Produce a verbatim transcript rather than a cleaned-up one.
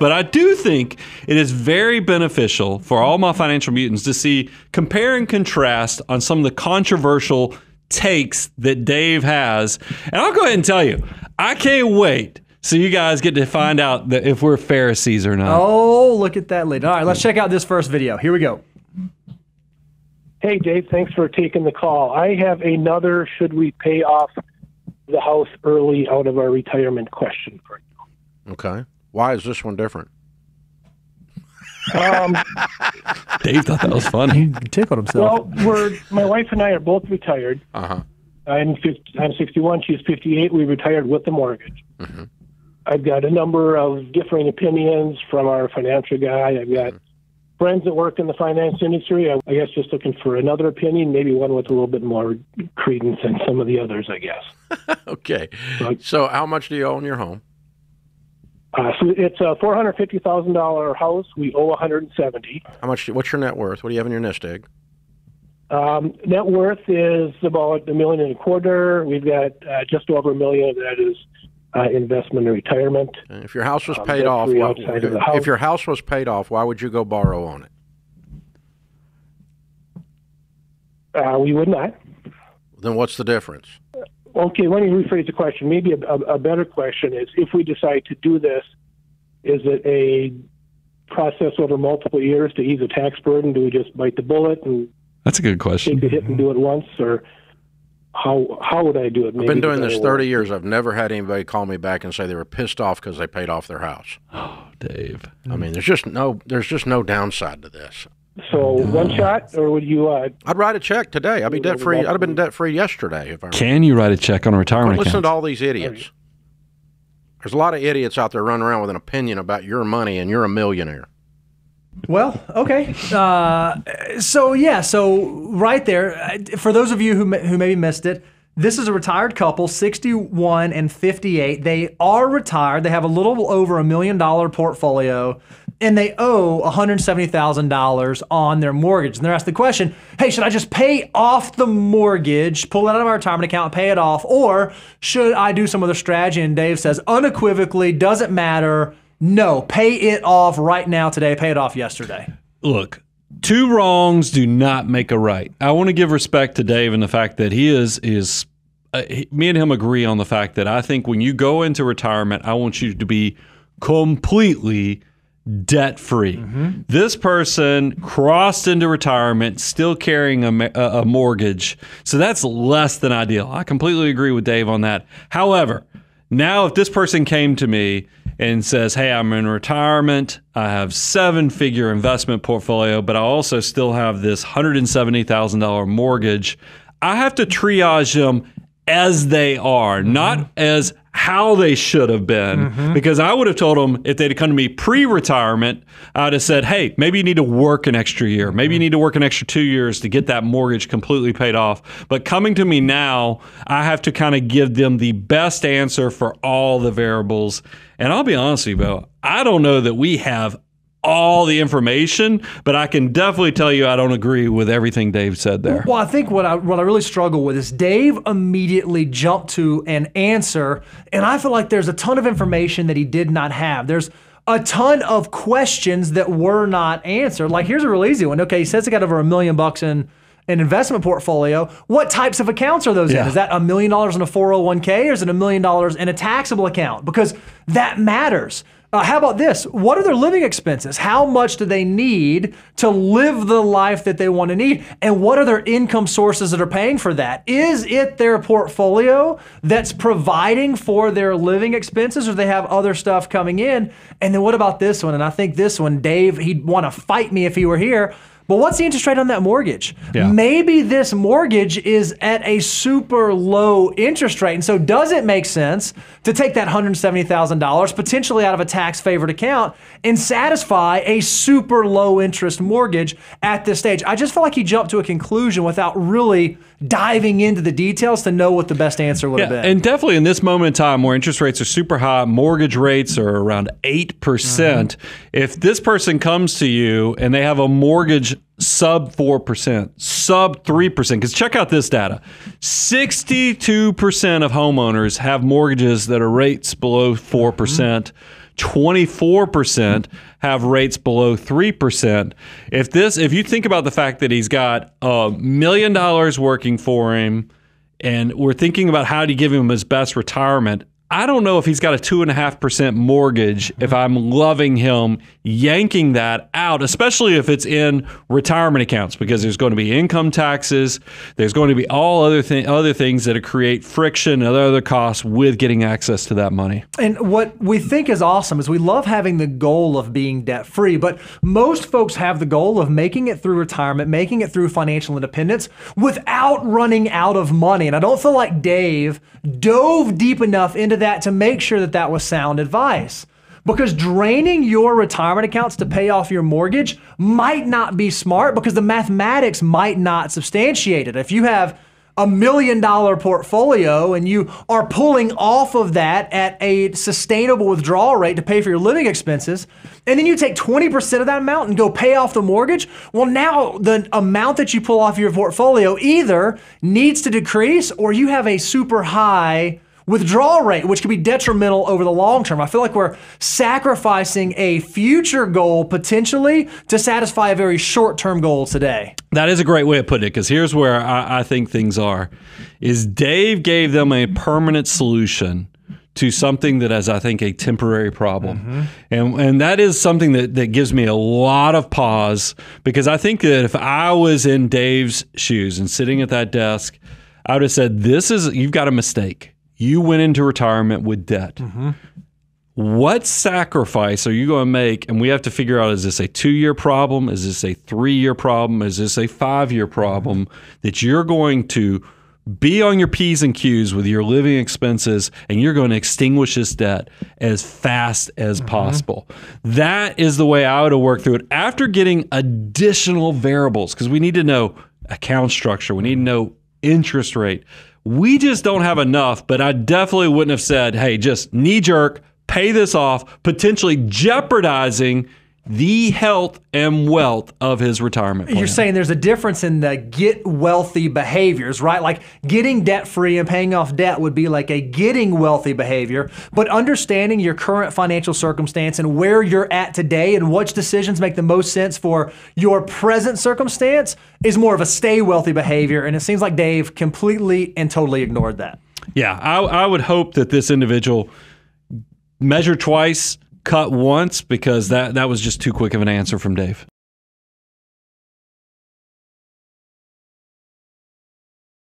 But I do think it is very beneficial for all my financial mutants to see compare and contrast on some of the controversial takes that Dave has. And I'll go ahead and tell you, I can't wait. So you guys get to find out that if we're Pharisees or not. Oh, look at that lady. All right, let's check out this first video. Here we go. Hey, Dave, thanks for taking the call. I have another should we pay off the house early out of our retirement question for you. Okay. Why is this one different? Um, Dave thought that was funny. He tickled himself. Well, we're, my wife and I are both retired. Uh-huh. I'm, I'm sixty-one. She's fifty-eight. We retired with the mortgage. Mm-hmm. I've got a number of differing opinions from our financial guy. I've got mm-hmm. friends that work in the finance industry. I guess just looking for another opinion, maybe one with a little bit more credence than some of the others, I guess. Okay. But, so how much do you owe in your home? Uh, so it's a four hundred fifty thousand dollar house. We owe one hundred seventy thousand dollars. How much? What's your net worth? What do you have in your nest egg? Um, net worth is about a million and a quarter. We've got uh, just over a million. That is uh, investment and retirement. And if your house was paid um, off, why, outside of the house. If your house was paid off, why would you go borrow on it? Uh, we would not. Then what's the difference? Okay, let me rephrase the question. Maybe a, a, a better question is, if we decide to do this, is it a process over multiple years to ease a tax burden? Do we just bite the bullet and that's a good question. Take the hit and do it once, or how how would I do it? Maybe I've been doing this thirty years. I've never had anybody call me back and say they were pissed off because they paid off their house. Oh, Dave. I mean, there's just no there's just no downside to this. So no. One shot, or would you? Uh, I'd write a check today. I'd be debt free. I'd have been debt free yesterday if I. Remember. Can you write a check on a retirement? Listen to all these idiots. There's a lot of idiots out there running around with an opinion about your money, and you're a millionaire. Well, okay. Uh, so yeah, so right there, for those of you who who maybe missed it, this is a retired couple, sixty-one and fifty-eight. They are retired. They have a little over a million dollar portfolio. And they owe one hundred seventy thousand dollars on their mortgage. And they're asked the question, hey, should I just pay off the mortgage, pull it out of my retirement account, pay it off, or should I do some other strategy? And Dave says, unequivocally, doesn't matter, no, pay it off right now today, pay it off yesterday. Look, two wrongs do not make a right. I want to give respect to Dave and the fact that he is is uh, he, me and him agree on the fact that I think when you go into retirement, I want you to be completely debt-free. Mm-hmm. This person crossed into retirement, still carrying a, a, a mortgage. So that's less than ideal. I completely agree with Dave on that. However, now if this person came to me and says, hey, I'm in retirement, I have seven-figure investment portfolio, but I also still have this one hundred seventy thousand dollar mortgage, I have to triage them as they are, mm-hmm. not as how they should have been, mm-hmm. because I would have told them if they'd come to me pre-retirement, I'd have said, hey, maybe you need to work an extra year. Maybe mm-hmm. you need to work an extra two years to get that mortgage completely paid off. But coming to me now, I have to kind of give them the best answer for all the variables. And I'll be honest with you, Bo, I don't know that we have all the information, but I can definitely tell you I don't agree with everything Dave said there. Well, I think what I what I really struggle with is Dave immediately jumped to an answer, and I feel like there's a ton of information that he did not have. There's a ton of questions that were not answered. Like, here's a real easy one. Okay, he says he got over a million bucks in an investment portfolio. What types of accounts are those yeah. in? Is that a million dollars in a four oh one K, or is it a million dollars in a taxable account? Because that matters. Uh, how about this? What are their living expenses? How much do they need to live the life that they want to need? And what are their income sources that are paying for that? Is it their portfolio that's providing for their living expenses, or do they have other stuff coming in? And then what about this one? And I think this one, Dave, he'd want to fight me if he were here. But what's the interest rate on that mortgage? Yeah. Maybe this mortgage is at a super low interest rate. And so does it make sense to take that one hundred seventy thousand dollars potentially out of a tax-favored account and satisfy a super low interest mortgage at this stage? I just feel like he jumped to a conclusion without really diving into the details to know what the best answer would yeah, have been. And definitely in this moment in time where interest rates are super high, mortgage rates are around eight percent, mm-hmm. if this person comes to you and they have a mortgage sub four percent, sub three percent, because check out this data, sixty-two percent of homeowners have mortgages that are rates below four percent, mm-hmm. twenty-four percent have rates below three percent. If this, if you think about the fact that he's got a million dollars working for him and we're thinking about how to give him his best retirement, I don't know if he's got a two point five percent mortgage if I'm loving him yanking that out, especially if it's in retirement accounts, because there's going to be income taxes, there's going to be all other, th other things that create friction and other costs with getting access to that money. And what we think is awesome is we love having the goal of being debt-free, but most folks have the goal of making it through retirement, making it through financial independence without running out of money. And I don't feel like Dave dove deep enough into that that to make sure that that was sound advice. Because draining your retirement accounts to pay off your mortgage might not be smart because the mathematics might not substantiate it. If you have a million dollar portfolio and you are pulling off of that at a sustainable withdrawal rate to pay for your living expenses, and then you take twenty percent of that amount and go pay off the mortgage, well, now the amount that you pull off your portfolio either needs to decrease or you have a super high withdrawal rate, which could be detrimental over the long term. I feel like we're sacrificing a future goal potentially to satisfy a very short-term goal today. That is a great way of putting it, because here's where I, I think things are, is Dave gave them a permanent solution to something that is, I think, a temporary problem. Mm-hmm. And and that is something that, that gives me a lot of pause, because I think that if I was in Dave's shoes and sitting at that desk, I would have said, this is, you've got a mistake. You went into retirement with debt. Mm-hmm. What sacrifice are you going to make? And we have to figure out, is this a two-year problem? Is this a three-year problem? Is this a five-year problem that you're going to be on your P's and Q's with your living expenses, and you're going to extinguish this debt as fast as mm-hmm. possible? That is the way I would have worked through it after getting additional variables, because we need to know account structure. We need to know interest rate. We just don't have enough, but I definitely wouldn't have said, hey, just knee-jerk, pay this off, potentially jeopardizing the health and wealth of his retirement plan. You're saying there's a difference in the get wealthy behaviors, right? Like getting debt-free and paying off debt would be like a getting wealthy behavior, but understanding your current financial circumstance and where you're at today and which decisions make the most sense for your present circumstance is more of a stay wealthy behavior, and it seems like Dave completely and totally ignored that. Yeah, I, I would hope that this individual measured twice, cut once, because that, that was just too quick of an answer from Dave.